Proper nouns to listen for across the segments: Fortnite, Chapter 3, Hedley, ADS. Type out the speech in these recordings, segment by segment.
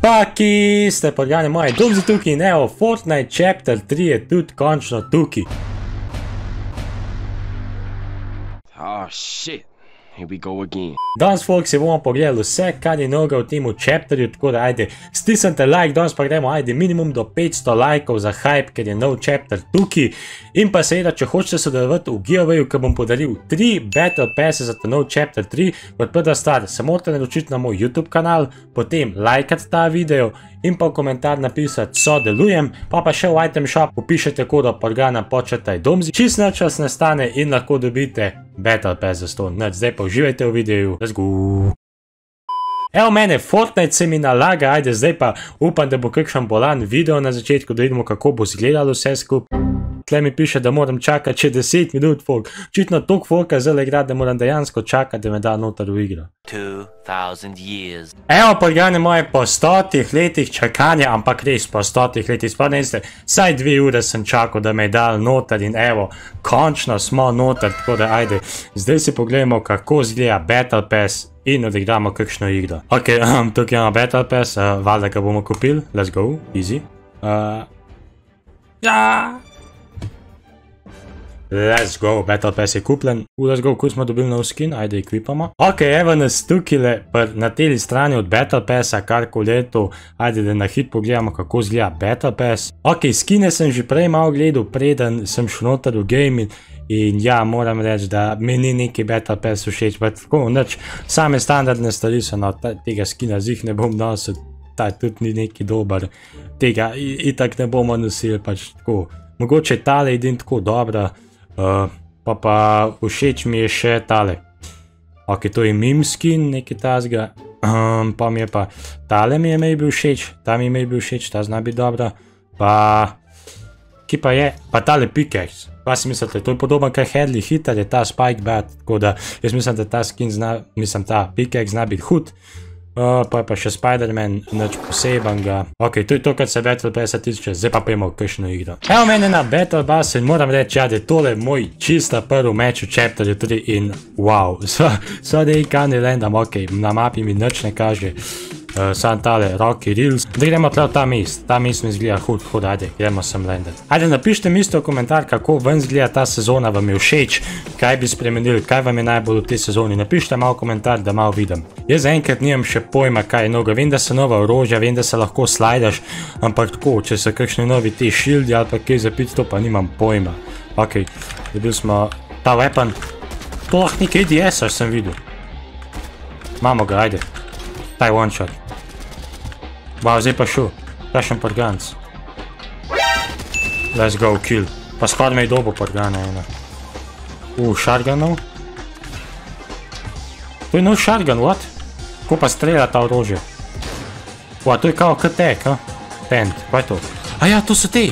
Baki, ste poljane moje, dok za tukaj in evo, Fortnite Chapter 3 je tudi končno tukaj. Oh shit, here we go again. Danes, folks, si bomo pogledali vse, kar je noga v temu chapterju, tako da ajde, stisnite like, danes pa gremo ajde minimum do 500 lajkov za hype, ker je nov chapter tukaj. In pa seveda, če hočete sodelovati v giveawayu, ker bom podaril 3 battle passe za ta nov chapter 3, kot prva stvar, se morate naročiti na moj YouTube kanal, potem lajkati ta video in pa v komentar napisati sodelujem, pa še v item shop upišete kodo programa početaj domzi, čist načas nastane in lahko dobite battle pass za 100 nič, zdaj pa uživajte v videu. Let's go. Evo mene, Fortnite se mi nalaga, ajde zdaj pa upam, da bo kakšen bolan video na začetku, da vidimo, kako bo izgledalo vse skup. Tle mi piše, da moram čakati še 10 minut, folk. Očitno toliko folka zelo igra, da moram dejansko čakati, da me da noter v igro. Evo, poljane moje, po 100 letih čakanja, ampak res po 100 letih, sploh ne ste, saj 2 ure sem čakal, da me je dal noter in evo, končno smo noter, tako da ajde, zdaj si pogledamo, kako izgleda Battle Pass in odigramo kakšno igro. Ok, tukaj imamo Battle Pass, valjda ga bomo kupili, let's go, easy. Jaaa! Let's go, Battle Pass je kupljen. Let's go, ko smo dobili nov skin, ajde ekvipamo. Ok, evo nas tukile na teli strani od Battle Passa, kar ko letu, ajde da na hit pogledamo, kako zgleda Battle Pass. Ok, skine sem že prej malo gledal, preden sem šel noter v gaming in ja, moram reči, da mi ni neki Battle Pass všeč, pa tako nič, same standardne stvari so, no, tega skina zih ne bom nosil, ta tudi ni neki dober, tega itak ne bomo nosili, pač tako. Mogoče tale edin tako dobra. Pa všeč mi je še tale. Ok, to je meme skin, nekaj tazga. Pa mi je pa tale mi je maybe všeč, ta mi je maybe všeč, ta zna biti dobra. Pa ki pa je, pa tale pickaxe. Pa si mislite, to je podoben kaj Hedley hitar, je ta spike bat, tako da jaz mislim, da ta skin zna, mislim ta pickaxe zna biti hud. Pa je pa še Spider-Man, nič posebenega. Ok, to je to, kar se Battle Passa tiče, zdaj pa pojmo kakšno igro. Evo mene na Battle Passu in moram reči, ja, da je tole moj čista prvi match v Chapter 3 in wow, so da je kani random, ok, na mapi mi nič ne kaže, sam tale Rocky Reels. Da gremo tle v ta mest mi izgleda hud, ajde, gremo sem randati. Ajde, napište mi isto v komentar, kako ven izgleda ta sezona, vam je všeč, kaj bi spremenili, kaj vam je najbolj v tej sezoni, napište malo komentar, da malo vidim. Jaz zaenkrat nimam še pojma, kaj je noga, vem, da so nova orožja, vem, da se lahko slajdaš, ampak tako, če so kakšni novi te šildi ali pa kaj zapiti, to pa nimam pojma. Ok, dobili smo ta weapon, to lahko nekaj ADS-a sem videl. Imamo ga, ajde, taj one shot. Wow, zdaj pa šel, prašen parganc. Let's go, kill. Pa skoraj me je dobil pargana ena. Šarganov. To je nov šargan, what? Ko pa strela ta orožje. To je kao KTK, ha? Tent, kaj je to? Aja, to so te!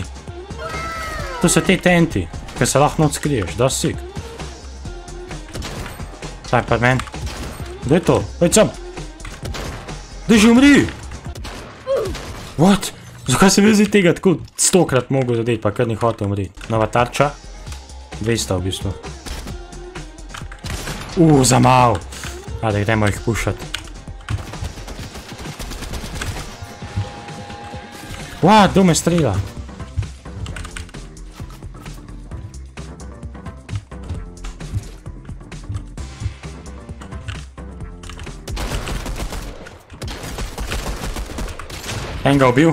To so te tenti, ker se lahko not skriješ, da si. Taj pa men. Kdo je to? Daj sem! Daj že umri! What? Zakaj sem jaz tega tako 100-krat mogel zadeti, pa kar ni hotel umriti? Nova tarča. 200 v bistvu. Za malo. Ajde, gremo jih pušati. Kdo me strela? En ga ubil?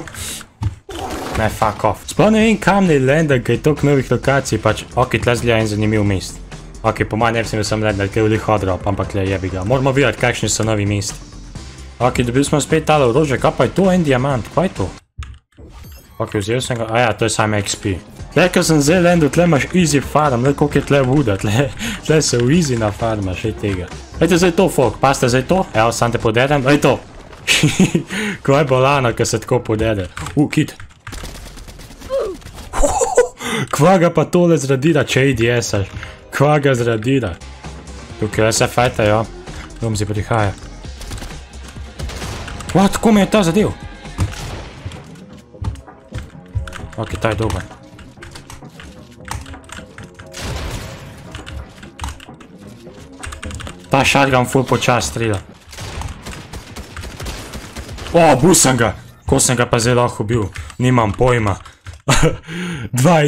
Ne, fuck off. Sploh ne vem, kam ne lendam, ker je toliko novih lokacij, pač, ok, tle zgleda en zanimiv mest. Ok, po manj ne bi sem jaz sem lendal, ker je vlih odrop, ampak le jebi ga. Moramo videti, kakšni so novi mest. Ok, dobili smo spet tale orožje, kaj pa je to? En diamant, kaj je to? Ok, vzel sem ga, aja, to je sam XP. Tle, ker sem zdaj lendal, tle imaš easy farm, le koliko je tle vuda, tle se v easy na farma, še tega. Ejte zdaj to, folk, paste zdaj to, evo, sam te poderem, ej to. Kaj je bolano, ko se tako podede. Kit. Kva ga pa tole zradira, če ADS-aš. Kva ga zradira. Tukaj se fajtajo. Dom si prihaja. Tako me je ta zadev. Ok, ta je dober. Ta shotgun ful počas strela. Busen ga! Ko sam ga pa zelah ubio? Nimam pojma. 2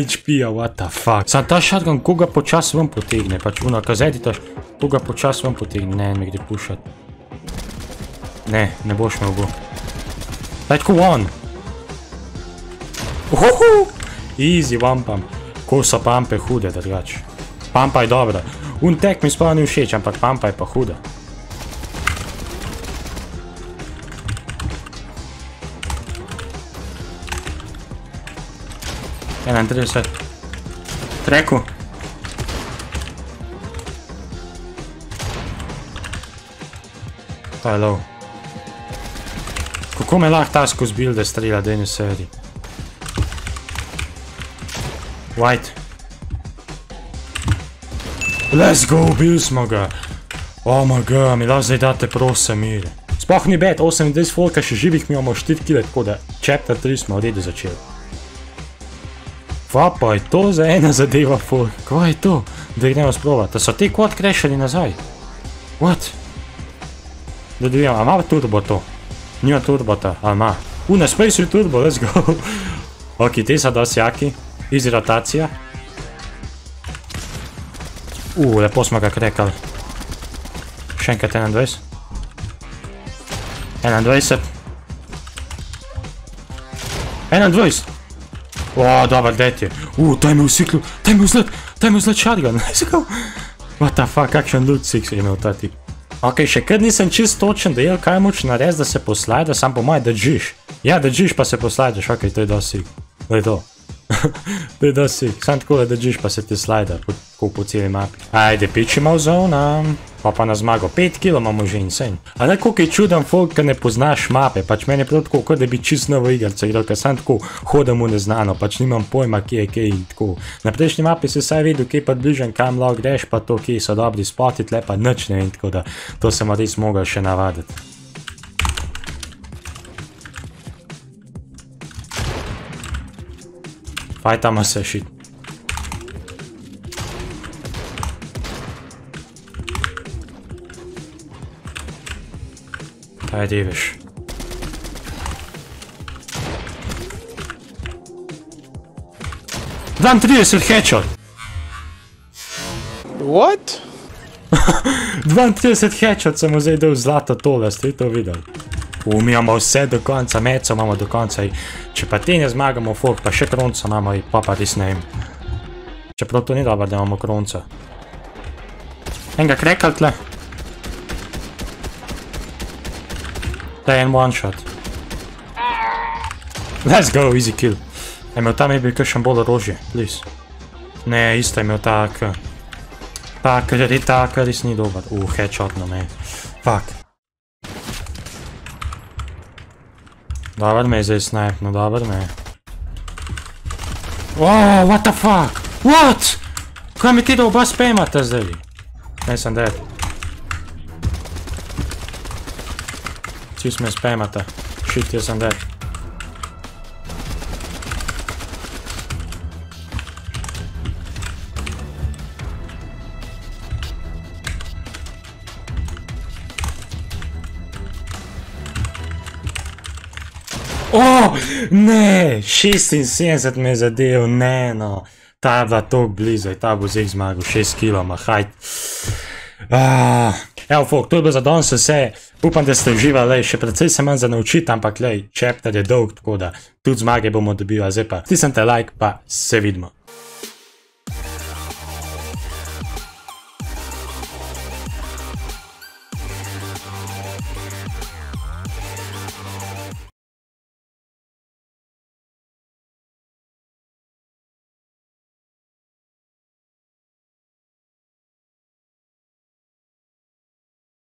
HP-a, what the fuck. Sad ta shotgun koga po čas vam potegne, pač ona kazetita koga po čas vam potegne. Ne, me gdje pušat. Ne, ne boš me ugo. Daj tko on. Uhuhu, easy vampam. Ko so pampe hude, drgač. Pampa je dobra. Un tek mi sploh ni všeč, ampak pampa je pa huda. Ena, 30. Treku. To je low. Kako me lahko ta skozi builde strela, da ne se vidi. White. Let's go, bil smo ga. Oh my god, mi lahko zdaj date prosim mir. Sploh ni bad, 28 folka še živih, mi imamo 4 kile, tako da Chapter 3 smo v redu začeli. Vapa je to za ena zadeva, folk. Kva je to? Da gremo sprovat. Da so ti quad crashali nazaj. What? Da dobijem, a ima turbo to? Nima turbota, a ima. Na space je turbo, let's go. Ok, te so dosti jaki. Easy rotacija. Lepo smo ga krekali. Še enkrat 21. 21. 21. O, dobar, det je. Taj me usikljil, taj me vzlet shotgun. What the fuck, kakšen loot six je imel ta tip. Ok, še kar nisem čist točen dejel, kaj moč narediti, da se poslajda, sam po moje držiš. Ja, držiš pa se poslajdaš, ok, to je dost sick. To je to. To je dost sick, sam tako da držiš pa se ti slajda, tako po celi mapi. Ajde, pičima v zona. Pa na zmago, 5 kilo imamo že insane. A ne, koliko je čuden folk, ker ne poznaš mape, pač meni je prav tako, kot da bi čist novo igrce igral, ker sam tako hodam v neznano, pač nimam pojma kje je kje in tako. Na prejšnji mapi si vsaj vedel, kje pa bližen, kam lahko greš, pa to kje so dobri spoti, tle pa nič ne vem, tako da to sem res mogel še navaditi. Fajtamo se, shit. Ajde, veš. Dan 30 headshot. What? 32 headshot sem mu zdaj dal zlato tole, ste to videli. Mi imamo vse do konca, meco imamo do konca. Če pa te ne zmagamo, folk, pa še kronca imamo, pa res ne vem. Čeprav to ni dobro, da imamo kronca. Enega krekal tle. To je en one shot. Let's go, easy kill. Je imel ta maybe kakšen bolj orožje, please. Ne, isto je imel tak. Tak res ni dober. Headshot na me. Fuck. Dobar me je zdaj snipe, no dobar me je. What the fuck? What? Kaj mi ti da oba spamate zdaj? Ne, sem dead. Vsi smo spamata. Shit, jaz sem dead. Ne, 76 me je zadev, ne no. Ta je bila toliko blizu, ta bo zdaj zmagal, 6 kiloma, hajt. Evo, folk, to je bilo za danes vse. Upam, da ste uživali, še precej se manj za naučiti, ampak lej, Chapter je dolg, tako da tudi zmage bomo dobili, a zdaj pa stisnite like, pa se vidimo.